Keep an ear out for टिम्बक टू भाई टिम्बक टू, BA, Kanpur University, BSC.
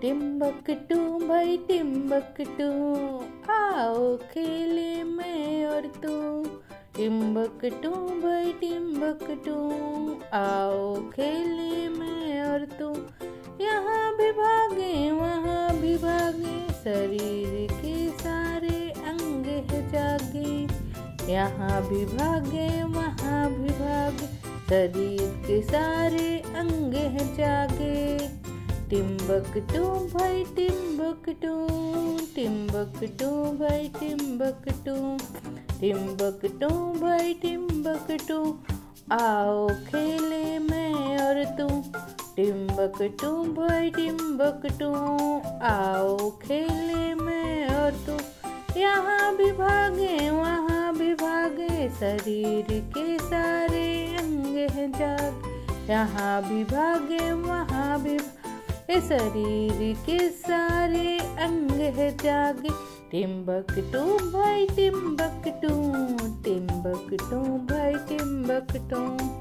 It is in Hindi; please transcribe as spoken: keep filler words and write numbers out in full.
टिम्बक टू भाई टिम्बक टू, आओ खेले मैं और तू। टिम्बक टू भाई टिम्बक टू, आओ खेले मैं और तू। यहाँ भी भागे वहाँ भी भागे, शरीर के सारे अंग है जागे। यहाँ भी भागे वहाँ भी भागे, शरीर के सारे अंग है जागे। टिम्बक टू भाई टिम्बक टू, टिम्बक टू भाई टिम्बक टू, टिम्बक टू भाई टिम्बक टू, आओ खेले मैं और तू। टिम्बक टू भाई टिम्बक टू, आओ खेले मैं और तू। यहाँ भी भागे वहाँ भी भागे, शरीर के सारे अंग हैं जागे। यहाँ भी भागे वहाँ भी शरीर के सारे अंग है जागे। टिम्बक टू भाई टिम्बक टू, टिम्बक टू भाई टिम्बक टू।